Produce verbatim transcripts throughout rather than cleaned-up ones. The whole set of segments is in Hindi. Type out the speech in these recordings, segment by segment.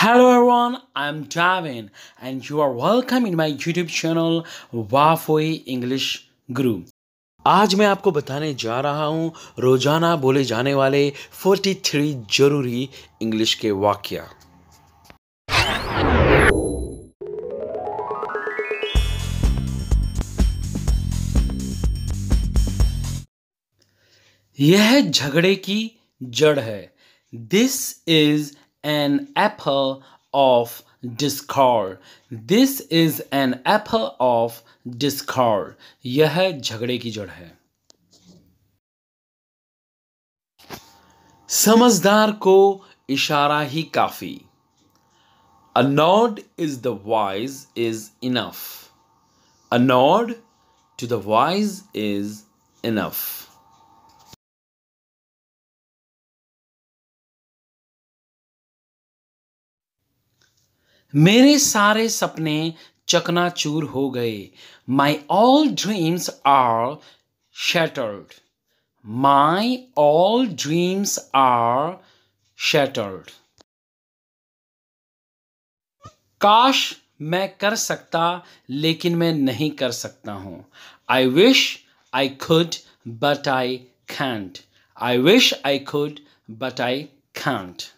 Hello everyone, I'm Davin and you are welcome in my YouTube channel Wafoi English Guru। आज मैं आपको बताने जा रहा हूँ रोजाना बोले जाने वाले तैंतालीस जरूरी इंग्लिश के वाक्या। यह झगड़े की जड़ है। This is an apple of discord। This is an apple of discord। यह झगड़े की जड़ है। समझदार को इशारा ही काफी। A nod is the wise is enough। A nod to the wise is enough। मेरे सारे सपने चकनाचूर हो गए। My all dreams are shattered। My all dreams are shattered। काश मैं कर सकता लेकिन मैं नहीं कर सकता हूँ। I wish I could but I can't। I wish I could but I can't।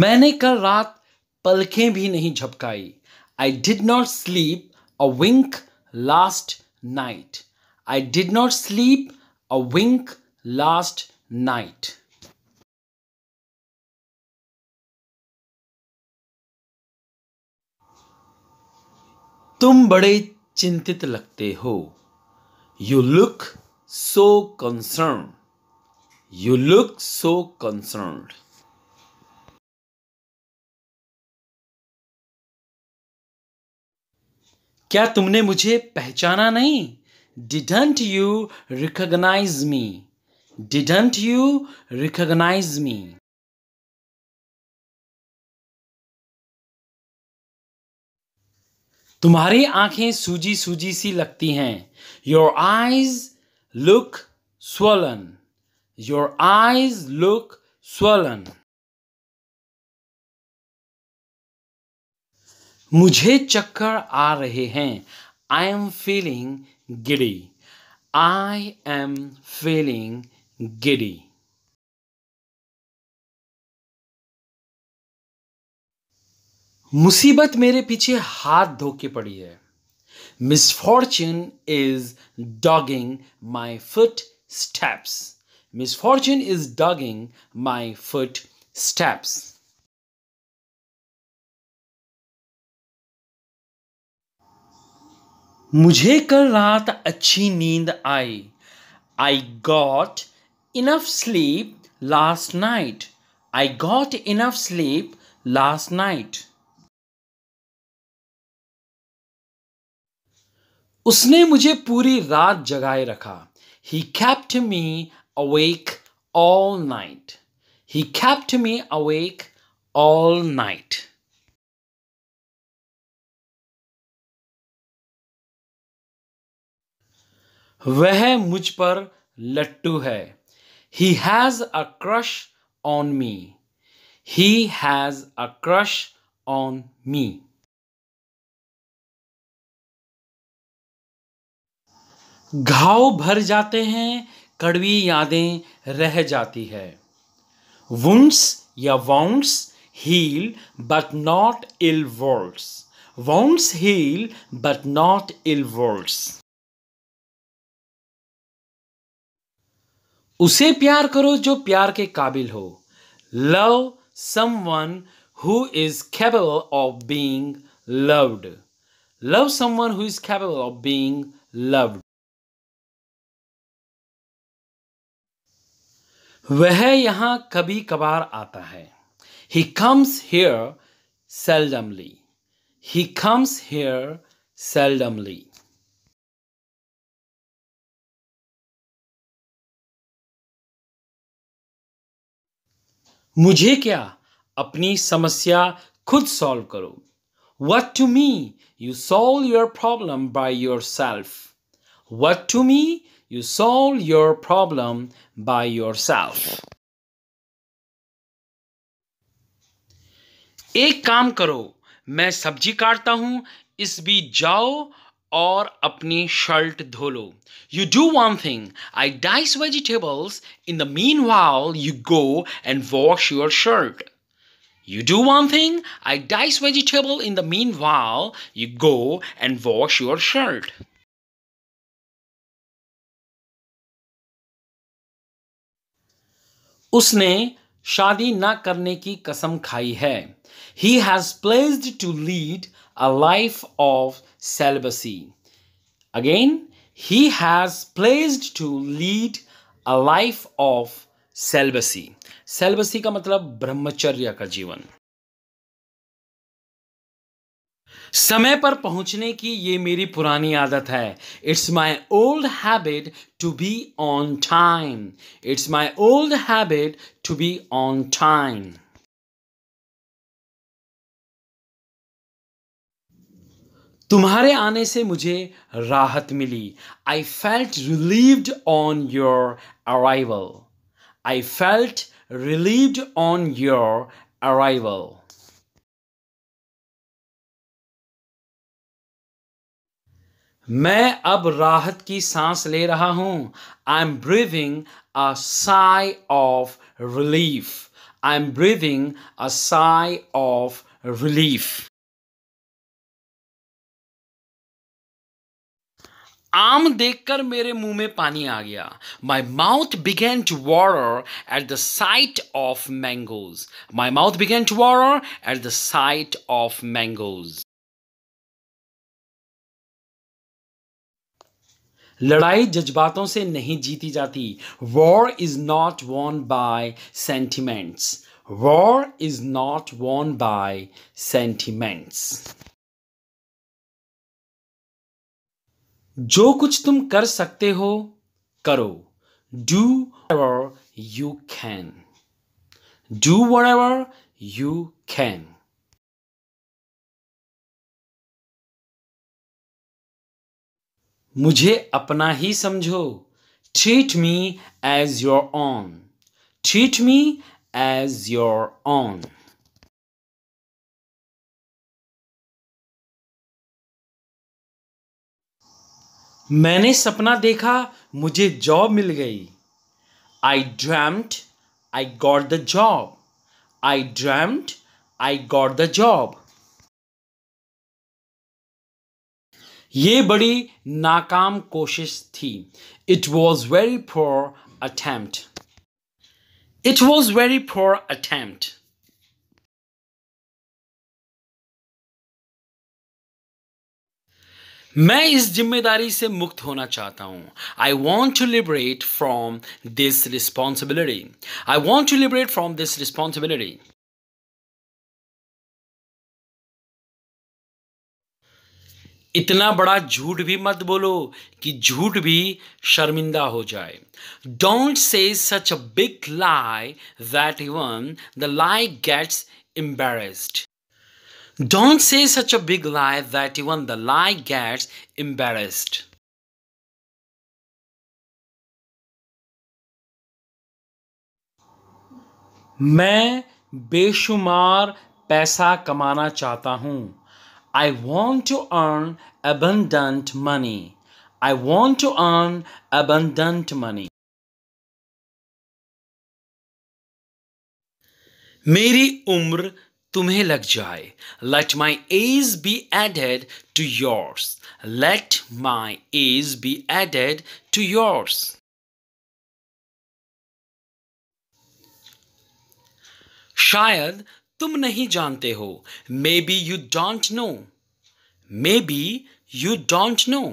मैंने कल रात पलकें भी नहीं झपकाई। I did not sleep a wink last night. I did not sleep a wink last night. तुम बड़े चिंतित लगते हो। You look so concerned. You look so concerned. क्या तुमने मुझे पहचाना नहीं? Didn't you recognize me? Didn't you recognize me? तुम्हारी आंखें सूजी सूजी सी लगती हैं। Your eyes look swollen। Your eyes look swollen। मुझे चक्कर आ रहे हैं। I am feeling giddy. I am feeling giddy. मुसीबत मेरे पीछे हाथ धो के पड़ी है। Misfortune is dogging my foot steps. Misfortune is dogging my foot steps. मुझे कल रात अच्छी नींद आई। I got enough sleep last night. I got enough sleep last night. उसने मुझे पूरी रात जगाए रखा। He kept me awake all night. He kept me awake all night. वह मुझ पर लट्टू है। He has a crush on me। He has a crush on me। घाव भर जाते हैं, कड़वी यादें रह जाती है। Wounds या wounds heal but not ill words। Wounds heal but not ill words। उसे प्यार करो जो प्यार के काबिल हो। Love someone who is capable of being loved. Love someone who is capable of being loved. वह यहां कभी कभार आता है। He comes here seldomly. He comes here seldomly. मुझे क्या, अपनी समस्या खुद सॉल्व करो। What to me, you solve your problem by yourself। What to me, you solve your problem by yourself। एक काम करो, मैं सब्जी काटता हूँ, इस बीच जाओ और अपनी शर्ट धो लो। You do one thing, I dice vegetables, in the meanwhile you go and wash your shirt. You do one thing, I dice vegetable, in the meanwhile, you go and wash your shirt. उसने शादी ना करने की कसम खाई है। He has pledged to lead a life of celibacy. Again, he has pledged to lead a life of सेल्बसी। सेल्बसी का मतलब ब्रह्मचर्य का जीवन। समय पर पहुंचने की ये मेरी पुरानी आदत है। It's my old habit to be on time. It's my old habit to be on time. तुम्हारे आने से मुझे राहत मिली। I felt relieved on your arrival. I felt relieved on your arrival. मैं अब राहत की सांस ले रहा हूं। I'm breathing a sigh of relief. I'm breathing a sigh of relief. आम देखकर मेरे मुंह में पानी आ गया। My mouth began to water at the sight of mangoes. My mouth began to water at the sight of mangoes. लड़ाई जज्बातों से नहीं जीती जाती। War is not won by sentiments. War is not won by sentiments. जो कुछ तुम कर सकते हो करो। Do whatever you can. Do whatever you can. मुझे अपना ही समझो। Treat me as your own. Treat me as your own. मैंने सपना देखा, मुझे जॉब मिल गई। I dreamed I got the job. I dreamed I got the job. ये बड़ी नाकाम कोशिश थी। It was very poor attempt. It was very poor attempt. मैं इस जिम्मेदारी से मुक्त होना चाहता हूं। I want to liberate from this responsibility. I want to liberate from this responsibility. इतना बड़ा झूठ भी मत बोलो कि झूठ भी शर्मिंदा हो जाए। Don't say such a big lie that even the lie gets embarrassed. Don't say such a big lie that even the lie gets embarrassed. मैं बेशुमार पैसा कमाना चाहता हूँ। I want to earn abundant money. I want to earn abundant money. मेरी उम्र तुम्हें लग जाए। Let my age be added to yours. Let my age be added to yours. शायद तुम नहीं जानते हो। Maybe you don't know. Maybe you don't know.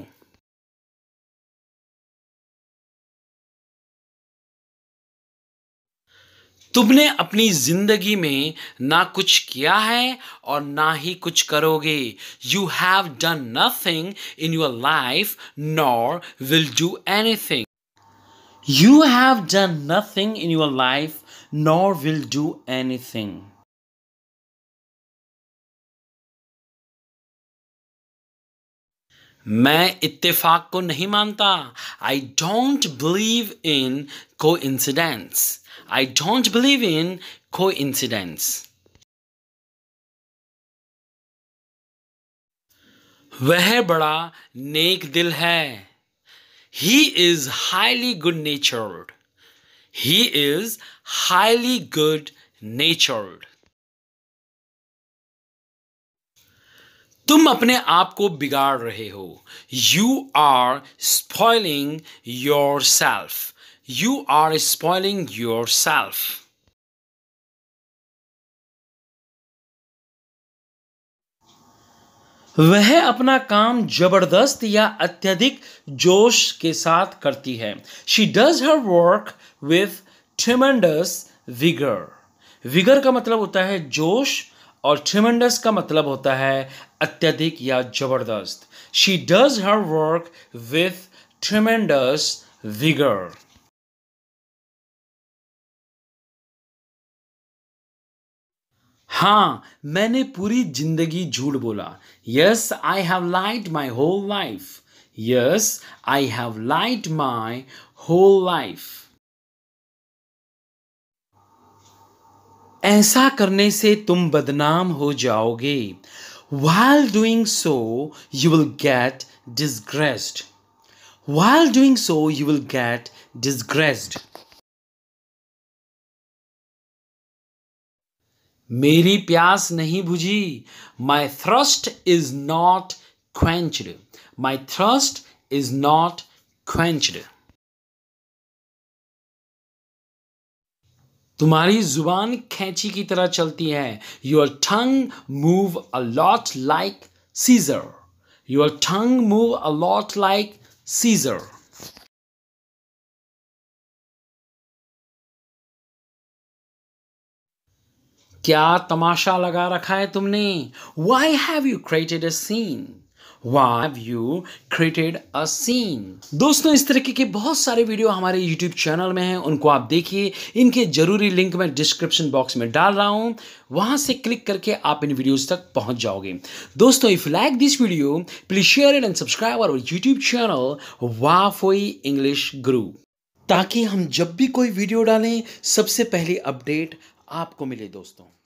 तुमने अपनी जिंदगी में ना कुछ किया है और ना ही कुछ करोगे। You have done nothing in your life nor will do anything. You have done nothing in your life nor will do anything. मैं इत्तेफाक को नहीं मानता। I don't believe in coincidence. I don't believe in coincidence. वह बड़ा नेक दिल है. He is highly good natured. He is highly good natured. तुम अपने आप को बिगाड़ रहे हो. You are spoiling yourself. You are spoiling yourself. वह अपना काम जबरदस्त या अत्यधिक जोश के साथ करती है. She does her work with tremendous vigor. Vigor का मतलब होता है जोश और tremendous का मतलब होता है अत्यधिक या जबरदस्त. She does her work with tremendous vigor. हाँ, मैंने पूरी जिंदगी झूठ बोला. Yes, I have lied my whole life. Yes, I have lied my whole life. ऐसा करने से तुम बदनाम हो जाओगे. While doing so, you will get disgraced. While doing so, you will get disgraced. मेरी प्यास नहीं बुझी. My thirst is not quenched. My thirst is not quenched. तुम्हारी जुबान खैंची की तरह चलती है. Your tongue move a lot like Caesar. Your tongue move a lot like Caesar. क्या तमाशा लगा रखा है तुमने. Why have you created a scene? Why have you created a scene? दोस्तों, इस तरीके के बहुत सारे वीडियो हमारे YouTube चैनल में हैं, उनको आप देखिए. इनके जरूरी लिंक मैं डिस्क्रिप्शन बॉक्स में डाल रहा हूँ, वहाँ से क्लिक करके आप इन वीडियोस तक पहुँच जाओगे. दोस्तों, if you like this video please share it and subscribe our YouTube channel वाफोई इंग्लिश गुरु, ताकि हम जब भी कोई वीडियो डालें सबसे पहले अपडेट आपको मिले. दोस्तों.